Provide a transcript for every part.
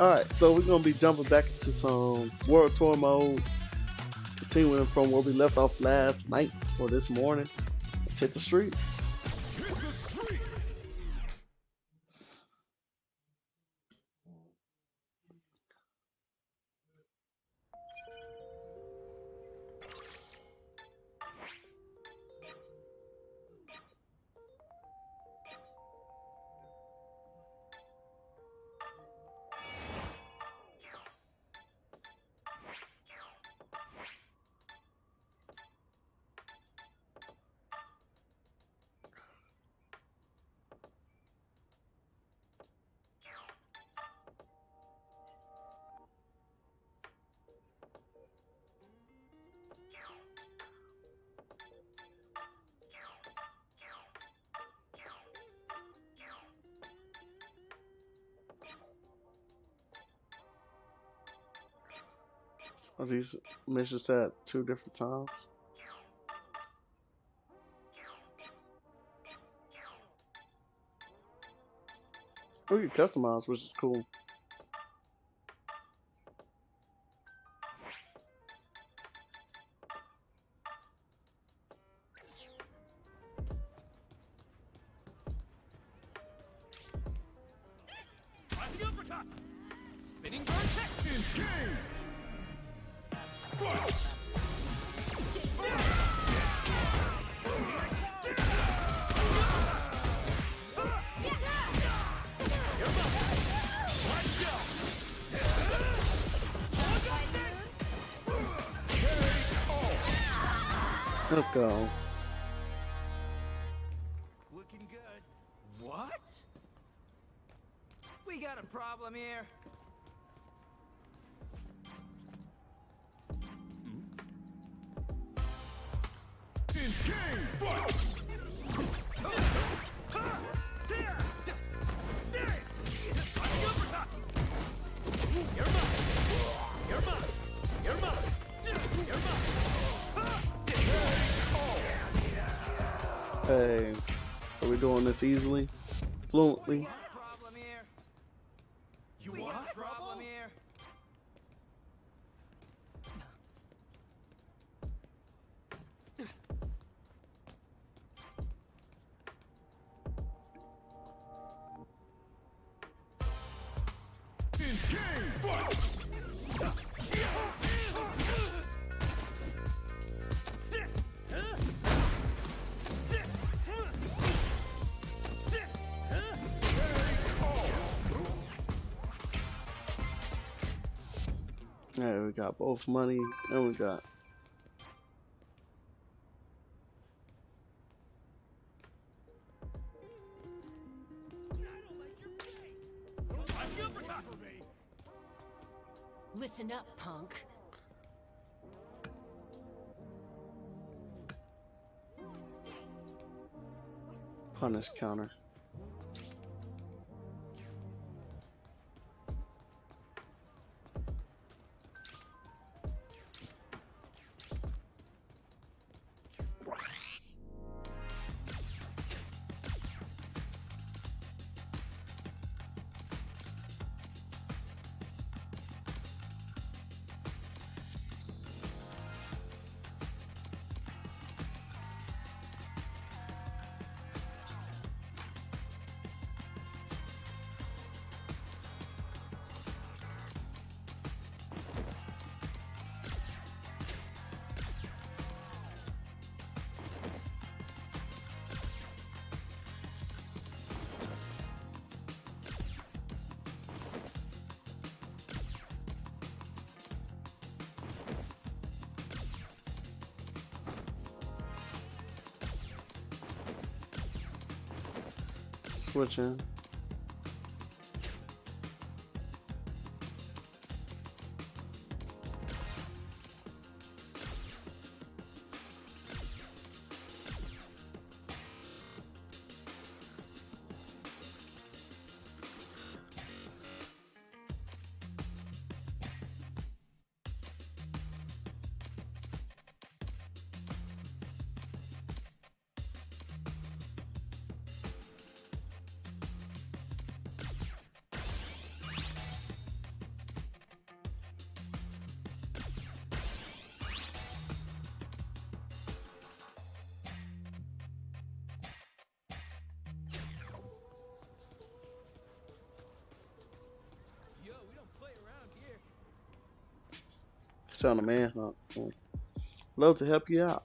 Alright, so we're going to be jumping back into some World Tour mode, continuing from where we left off last night or this morning. Let's hit the streets. Are these missions at two different times? We can customize, which is cool. Spinning protection. Let's go. Looking good. What? We got a problem here. Hey, are we doing this easily? Fluently? You want a problem here? Yeah, we got both money and we got listen up, punk. Punish counter. Switching. Sound a manhunt. Love to help you out.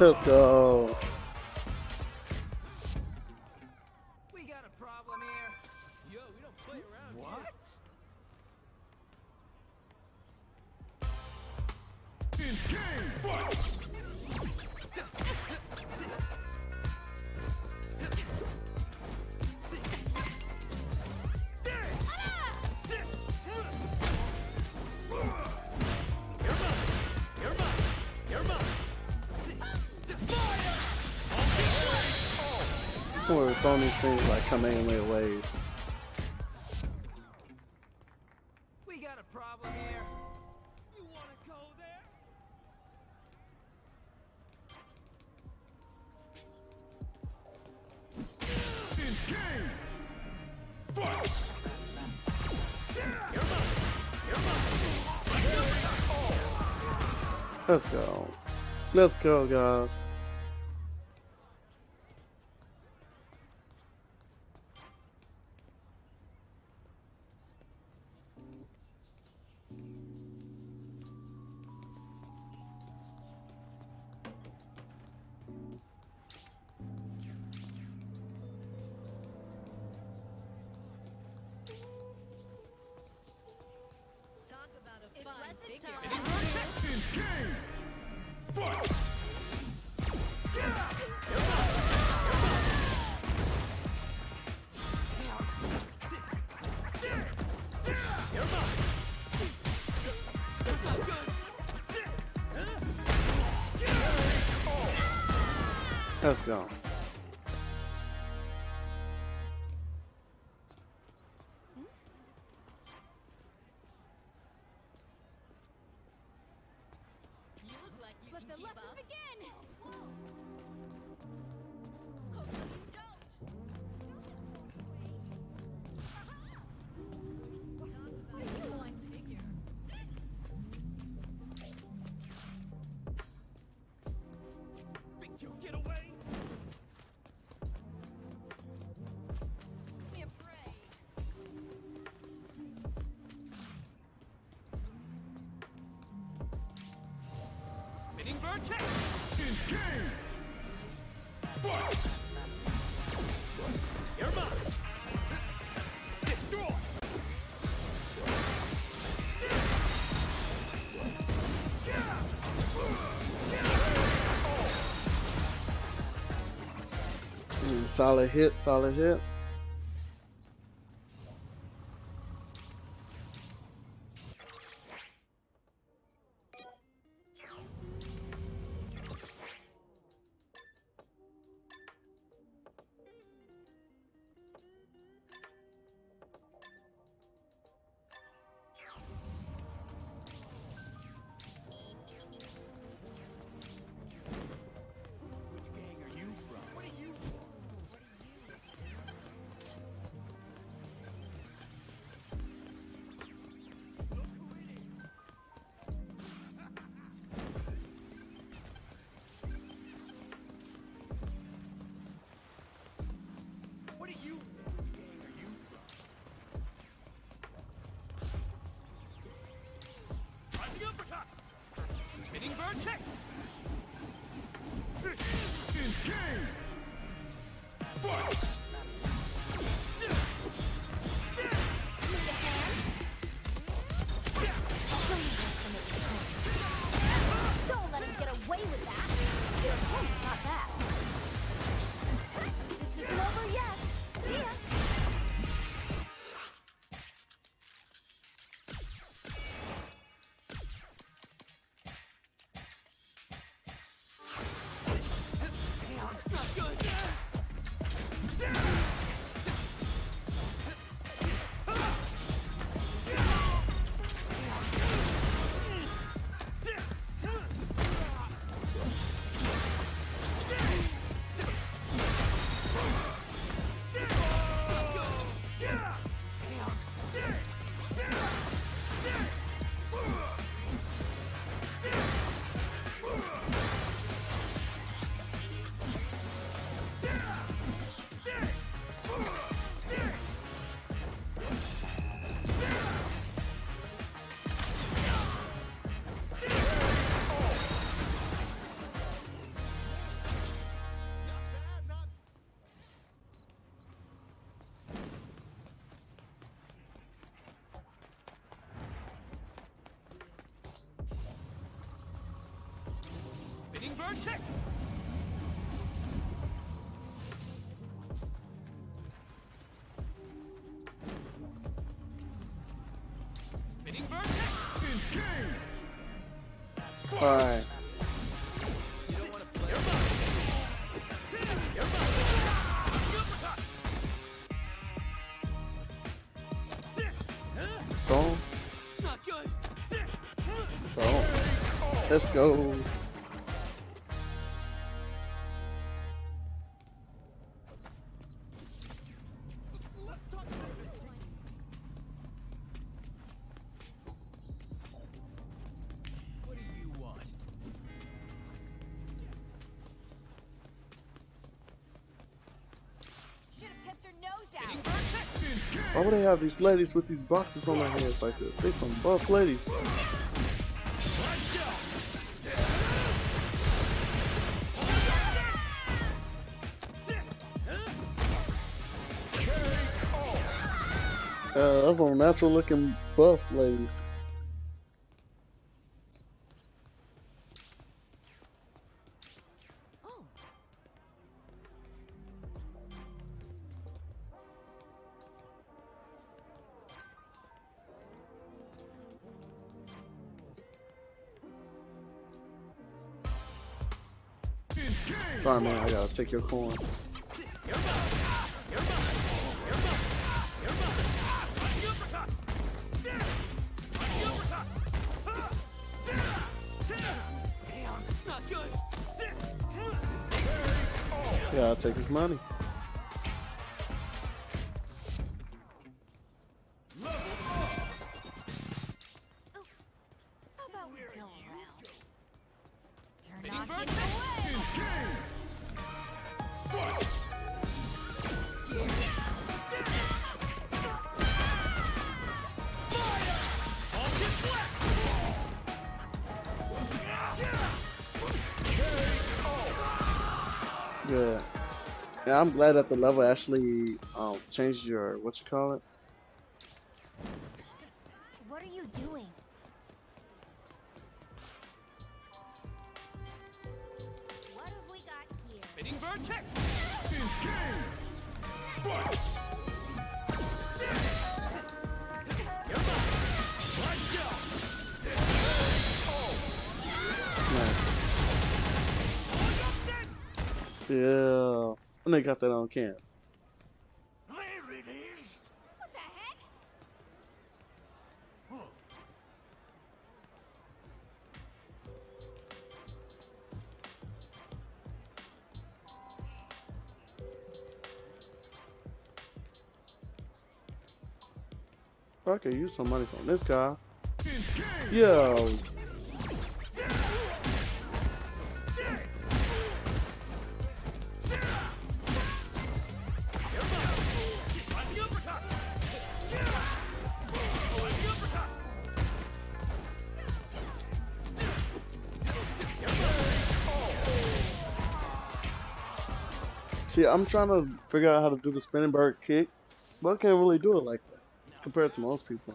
Let's go. We got a problem here. Yo, we don't play around. What? In game. Fight. Or throwing these things like coming in waves. We got a problem here. You want to go there? In game. Fight. Let's go. Let's go, guys. Let's go. Solid hit, solid hit. Not good. Hard kick! Spinning bird kick! All right. You don't want to play. Your body. Go. Not good. Go. Let's go. Why would they have these ladies with these boxes on their hands like this? They some buff ladies. Those are natural looking buff ladies. Sorry man, I gotta take your coins. Yeah, I'll take his money. Good. Yeah, I'm glad that the level actually changed your what you call it. What are you doing? What have we got here? Spinning bird kick. Yeah, and they got that on camp. There it is. What the heck? Huh. I could use some money from this guy. Yo. See, I'm trying to figure out how to do the spinning bird kick, but I can't really do it like that compared to most people.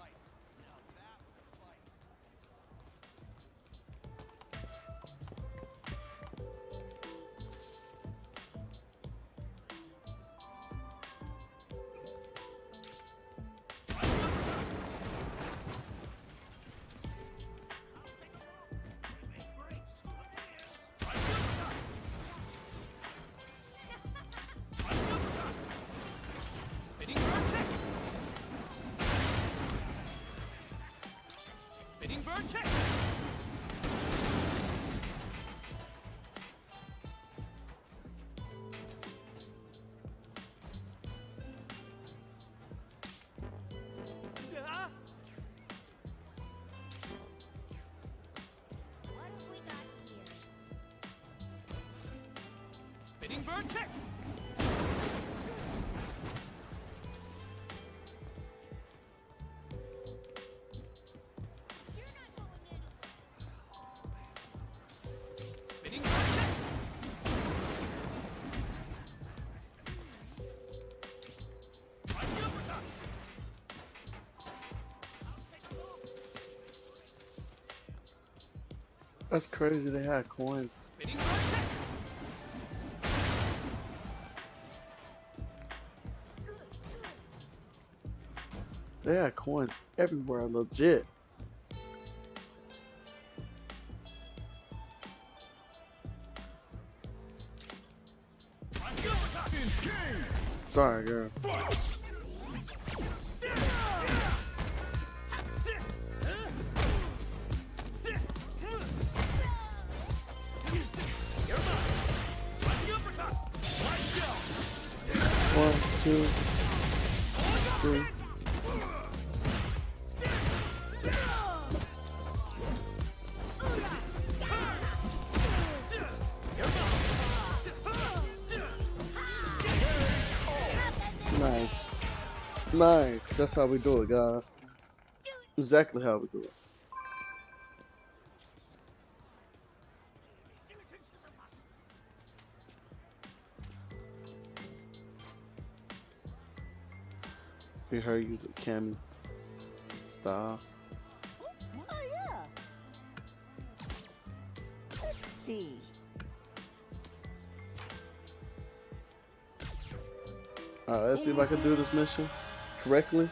Bird kick. Spinning bird kick. That's crazy, they had coins. They had coins everywhere, legit. Sorry, girl. One, two, three. Nice. Nice. That's how we do it, guys. Exactly how we do it. We heard use a cami style. Oh yeah. Let's see. Alright, let's see if I can do this mission correctly.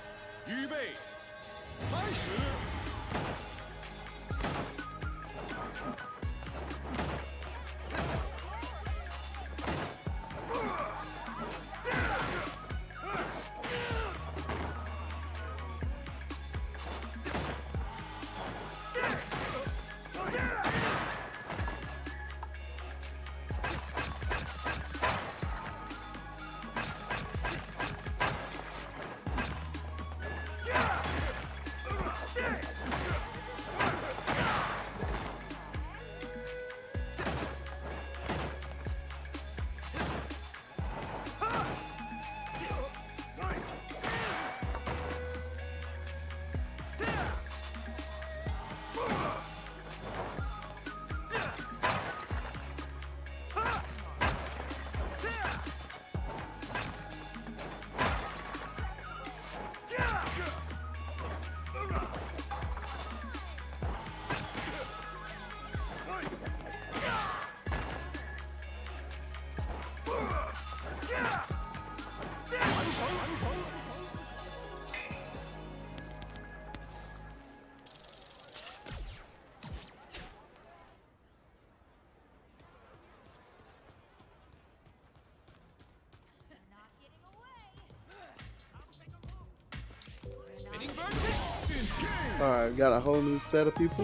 Alright, got a whole new set of people.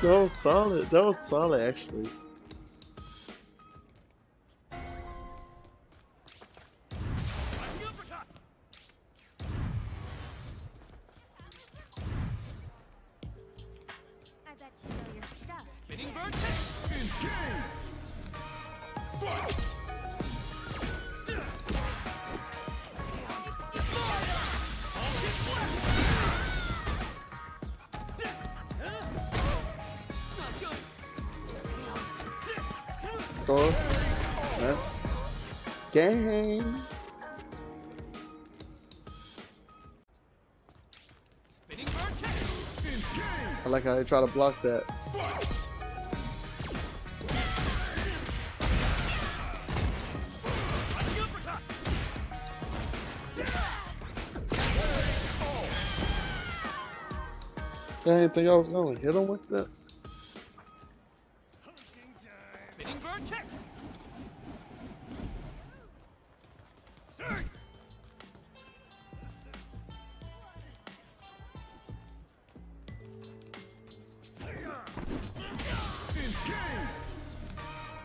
That was solid. That was solid, actually. That's game. I like how they try to block that. I didn't think I was going to hit him with that.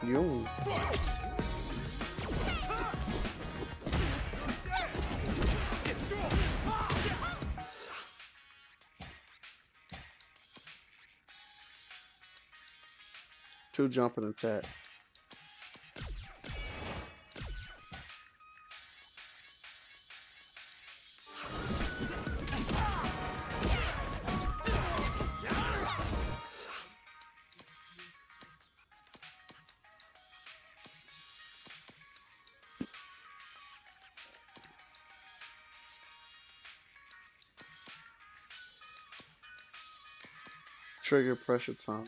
Yo. Two jumping attacks. Trigger pressure time.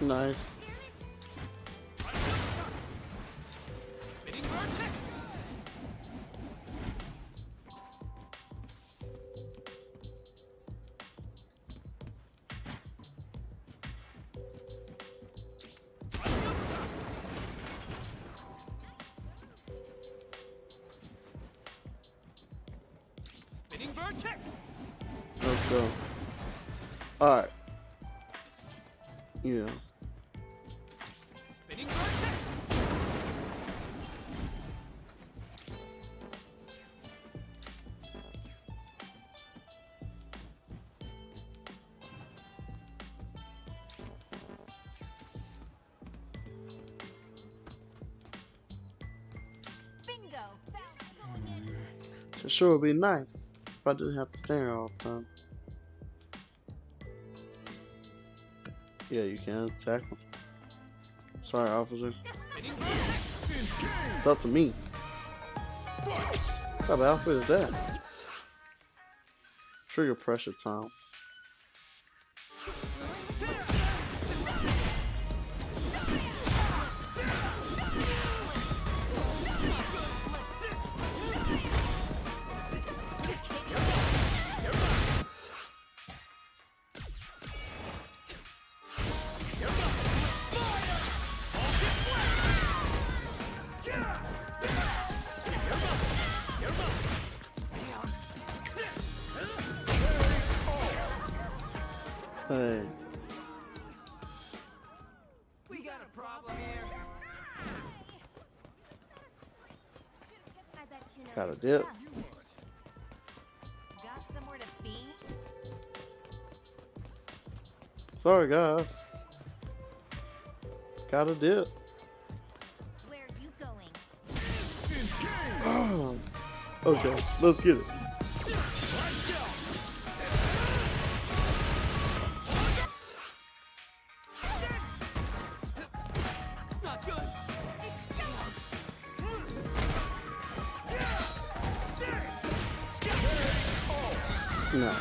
Nice. Spinning bird kick. Let's go. All right. Yeah. It sure would be nice if I didn't have to stand here all the time. Yeah, you can attack him. Sorry, officer. It's up to me. What type of outfit is that? Trigger pressure time. Hey. We got a problem here. I bet you know got a dip. Got somewhere to be? Sorry guys. Got a dip. Where are you going? Oh. Okay, let's get it. No.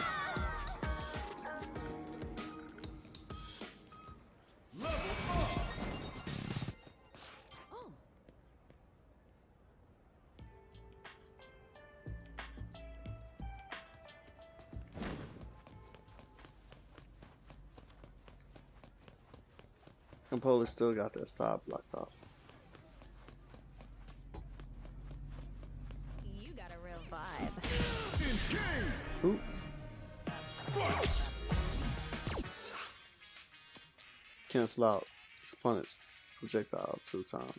And police still got that stop blocked off. You got a real vibe. Oops. Cancel out his punished projectile 2 times.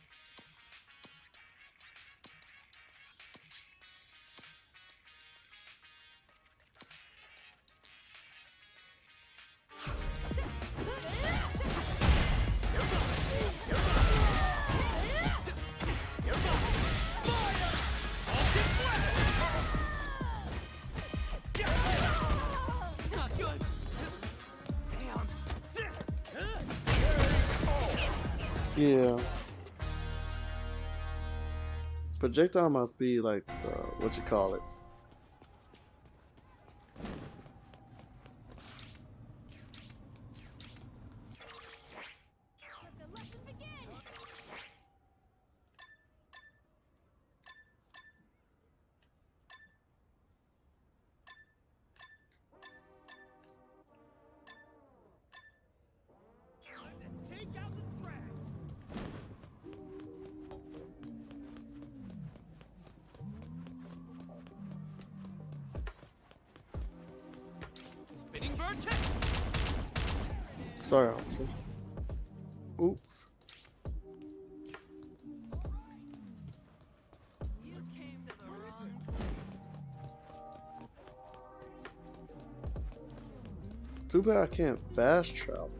Yeah. Projectile must be like, what you call it. Spinning bird kick. Sorry, officer. Oops. You came to the wrong place. Too bad I can't fast travel.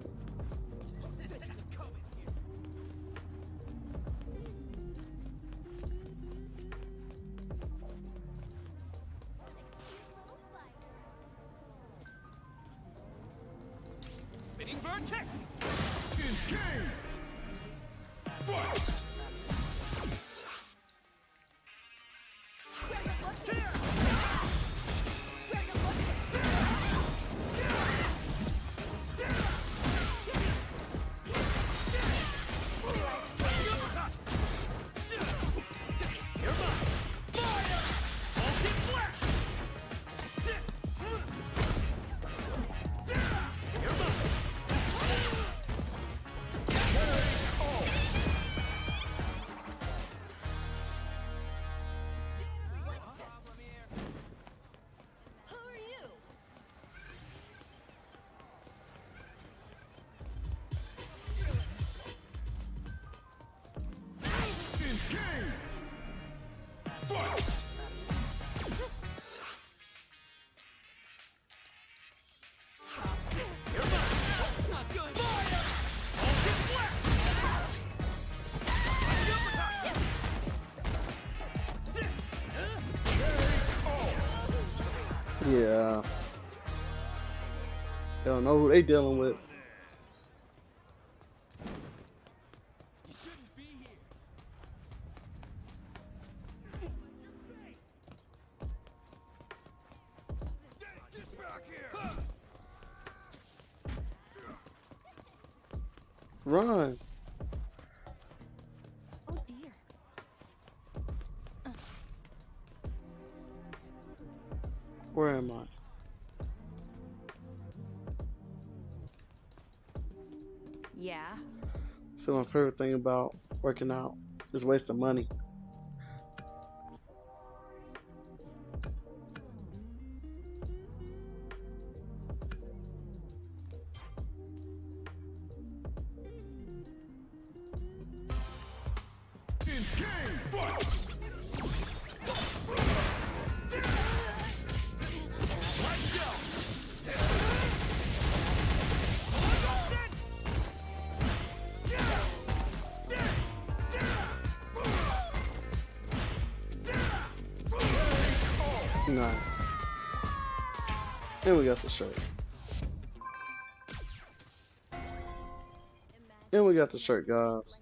Yeah. They don't know who they dealing with. You shouldn't be here. Get back here. Run. Where am I? Yeah. So my favorite thing about working out is wasting money. Nice. And we got the shirt. And we got the shirt, guys.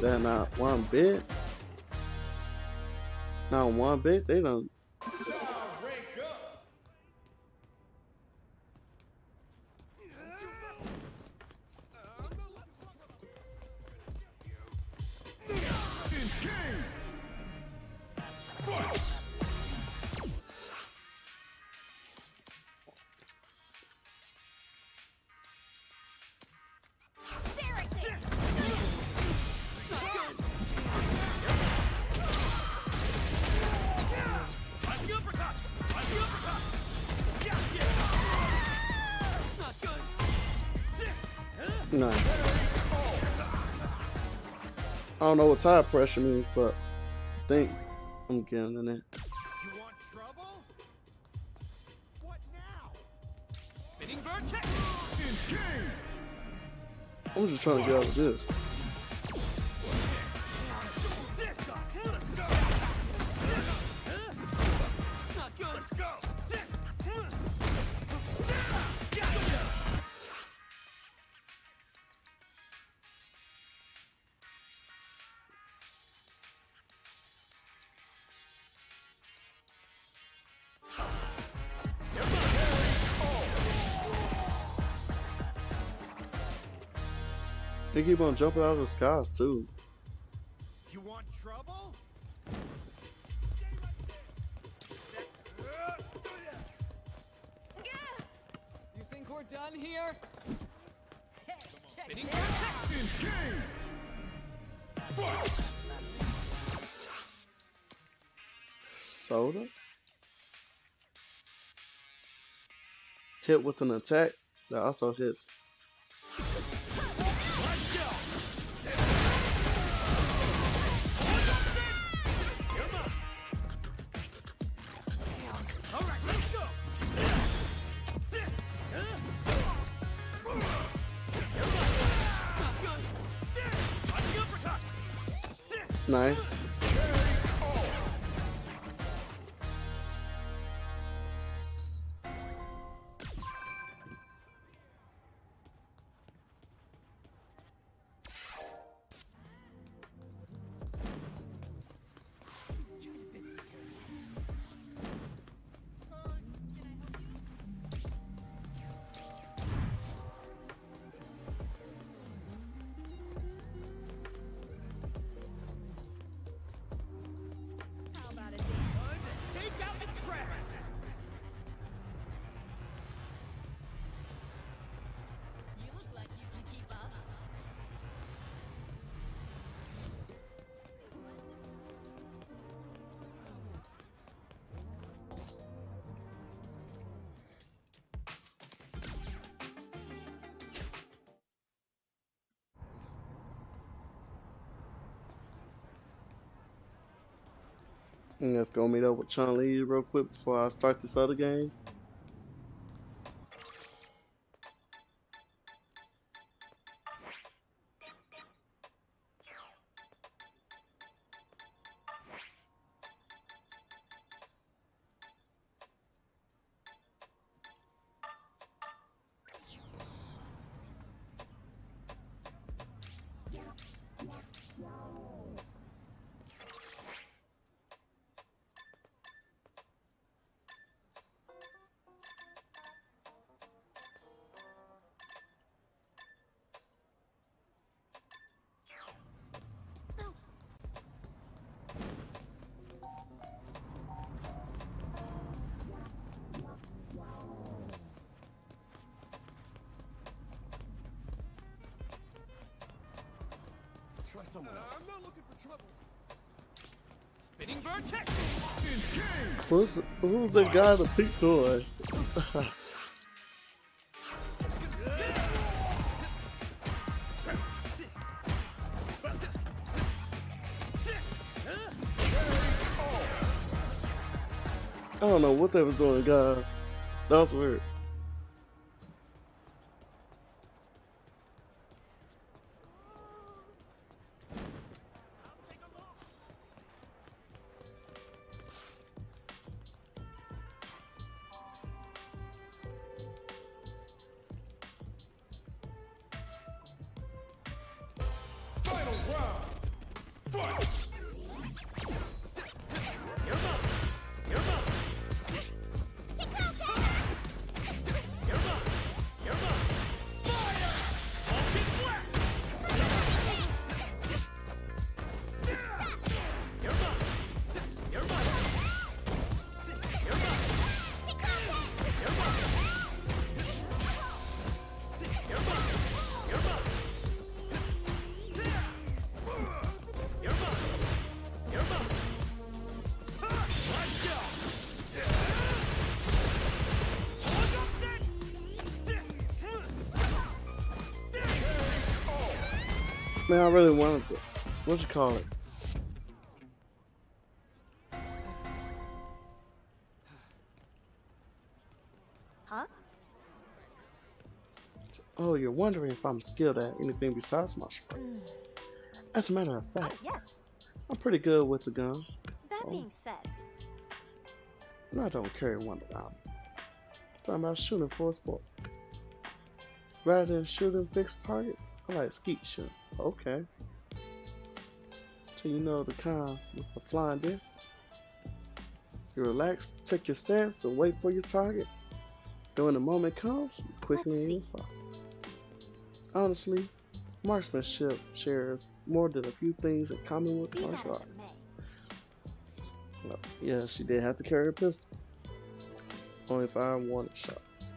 They're not one bit. Not one bit. They don't. Nice. I don't know what tire pressure means, but I think I'm getting in it. You want trouble? What now? Spinning vertex. I'm just trying to get out of this. They keep on jumping out of the skies too. You want trouble? You think we're done here? Hey, check it out. Soda? Hit with an attack that also hits. Nice. Let's go meet up with Chun-Li real quick before I start this other game. I'm not looking for trouble. Spinning vertex. Who's the guy the pink door? I don't know what they was doing, guys. That was weird. Man, I really wanted to, what you call it? Huh? Oh, you're wondering if I'm skilled at anything besides my strengths. As a matter of fact, yes. I'm pretty good with the gun. That being said, and I don't carry one around. I'm talking about shooting for a sport. Rather than shooting fixed targets, I like skeet shooting. Okay. So you know the kind with the flying disc. You relax, take your stance, and wait for your target. Then when the moment comes, you quickly aim. Honestly, Marksmanship shares more than a few things in common with martial arts. Well, yeah, she did have to carry a pistol. Only fired warning shots.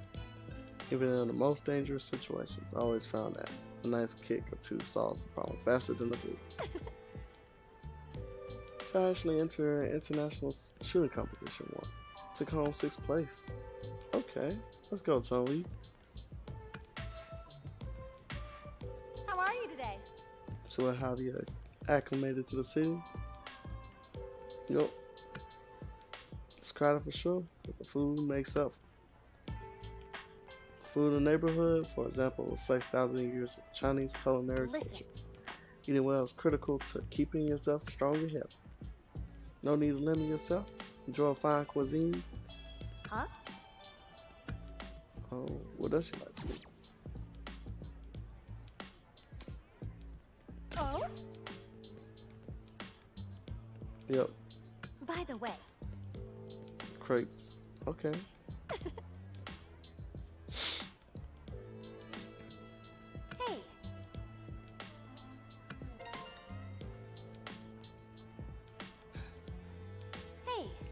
Even in the most dangerous situations, I always found that a nice kick or two solves the problem faster than the boot. I actually entered an international shooting competition once. Took home 6th place. Okay, let's go, Chun-Li. How are you today? So how do you acclimated to the city? Yup. It's crowded for sure, but the food makes up. Food in the neighborhood, for example, reflects thousands of years of Chinese culinary culture. Eating well is critical to keeping yourself strong and healthy. No need to limit yourself. Enjoy fine cuisine. Huh? Oh, what does she like to do? Oh? Yep. By the way. Crepes. Okay.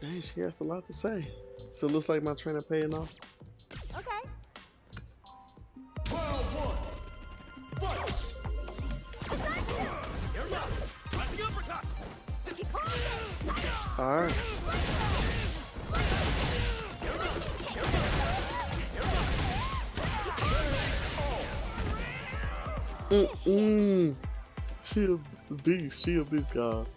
Dang, she has a lot to say. So it looks like my trainer paying off. Okay. Alright. She a beast, guys.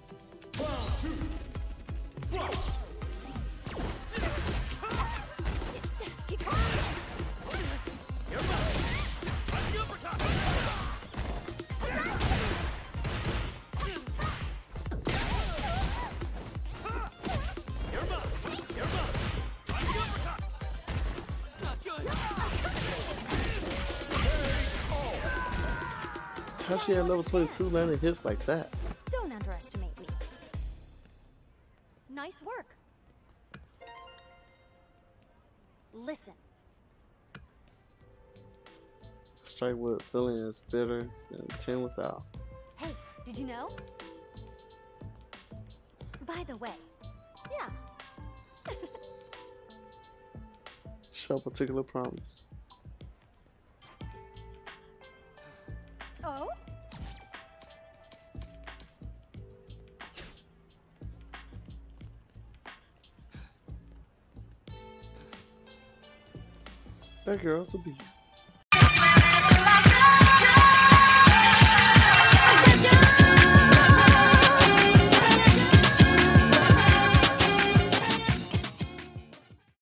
How she had level 22 landing hits like that? Don't underestimate me. Nice work. Listen. Strike with feeling is bitter than 10 without. Hey, did you know? By the way, yeah. Show particular promise. Oh? That girl's a beast.